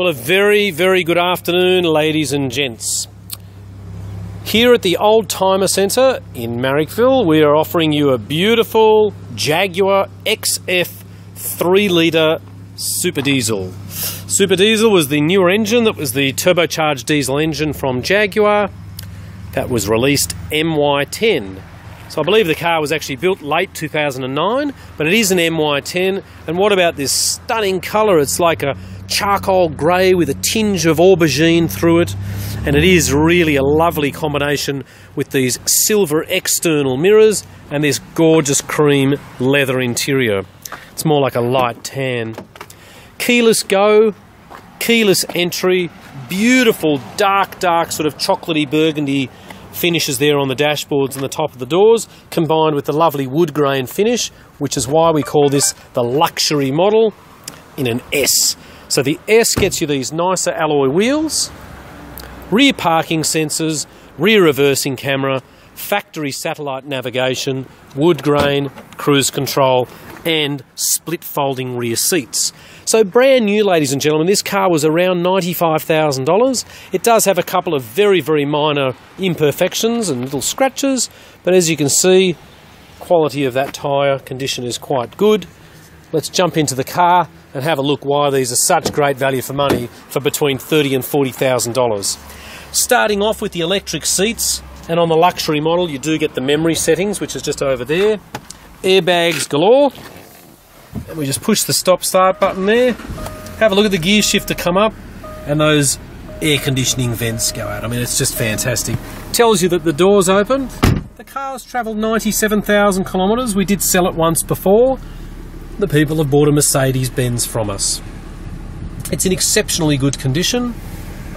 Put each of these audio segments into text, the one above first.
Well, a very, very good afternoon, ladies and gents. Here at the Old Timer Centre in Marrickville, we are offering you a beautiful Jaguar XF 3-litre Super Diesel. Super Diesel was the newer engine that was the turbocharged diesel engine from Jaguar that was released MY10. So I believe the car was actually built late 2009, but it is an MY10. And what about this stunning colour? It's like a charcoal grey with a tinge of aubergine through it, and it is really a lovely combination with these silver external mirrors and this gorgeous cream leather interior. It's more like a light tan. Keyless go, keyless entry, beautiful dark sort of chocolatey burgundy finishes there on the dashboards and the top of the doors, combined with the lovely wood grain finish, which is why we call this the luxury model in an S. So the S gets you these nicer alloy wheels, rear parking sensors, rear reversing camera, factory satellite navigation, wood grain, cruise control, and split folding rear seats. So brand new, ladies and gentlemen. This car was around $95,000. It does have a couple of very minor imperfections and little scratches, but as you can see, quality of that tyre condition is quite good. Let's jump into the car and have a look why these are such great value for money for between $30,000 and $40,000. Starting off with the electric seats, and on the luxury model you do get the memory settings, which is just over there. Airbags galore. And we just push the stop start button there. Have a look at the gear shifter come up and those air conditioning vents go out. I mean, it's just fantastic. Tells you that the door's open. The car's travelled 97,000 kilometres. We did sell it once before. The people have bought a Mercedes-Benz from us. It's in exceptionally good condition.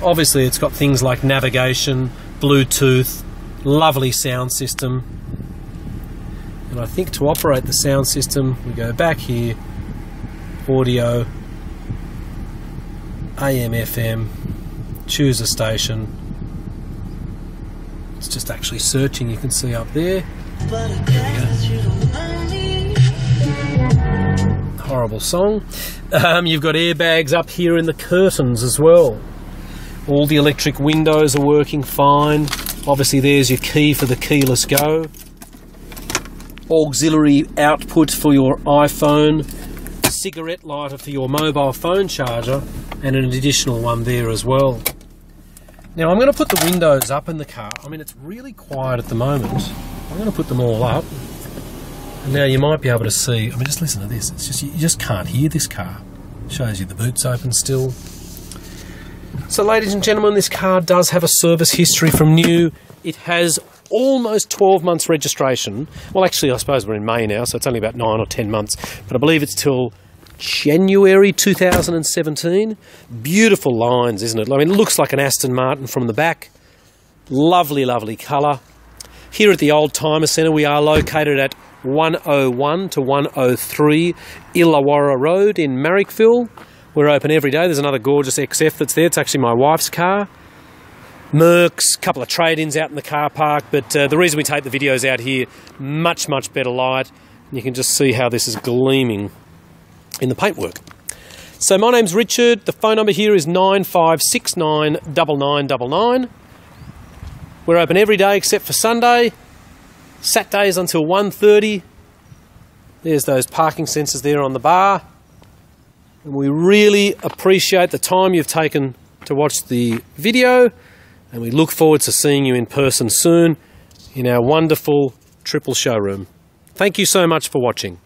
Obviously it's got things like navigation, Bluetooth, lovely sound system, and I think to operate the sound system we go back here, audio, AM, FM, choose a station. It's just actually searching, you can see up there. Horrible song. You've got airbags up here in the curtains as well. All the electric windows are working fine. Obviously there's your key for the keyless go. Auxiliary output for your iPhone. Cigarette lighter for your mobile phone charger. And an additional one there as well. Now I'm going to put the windows up in the car. I mean, it's really quiet at the moment. I'm going to put them all up. Now you might be able to see, I mean, just listen to this, it's just, you just can't hear this car. Shows you the boot's open still. So ladies and gentlemen, this car does have a service history from new. It has almost 12 months registration. Well, actually, I suppose we're in May now, so it's only about 9 or 10 months, but I believe it's till January 2017. Beautiful lines, isn't it? I mean, it looks like an Aston Martin from the back. Lovely colour. Here at the Old Timer Centre, we are located at 101 to 103 Illawarra Road in Marrickville. We're open every day. There's another gorgeous XF that's there. It's actually my wife's car. Mercs, a couple of trade-ins out in the car park, but the reason we take the videos out here, much better light. And you can just see how this is gleaming in the paintwork. So my name's Richard. The phone number here is 95699999. We're open every day except for Sunday. Saturdays until 1:30. There's those parking sensors there on the bar. And we really appreciate the time you've taken to watch the video, and we look forward to seeing you in person soon in our wonderful triple showroom. Thank you so much for watching.